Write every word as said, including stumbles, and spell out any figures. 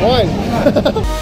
One.